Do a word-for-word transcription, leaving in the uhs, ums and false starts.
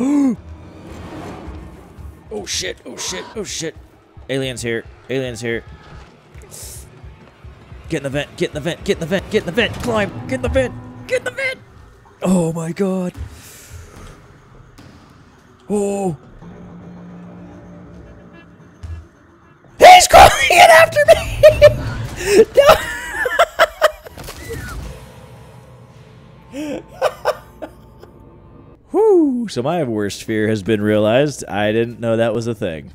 Oh shit, oh shit, oh shit. Aliens here, aliens here. Get in the vent, get in the vent, get in the vent, get in the vent, climb, get in the vent, get in the vent. Oh my god. Oh. He's crawling in after me! No. Whoo, so my worst fear has been realized. I didn't know that was a thing.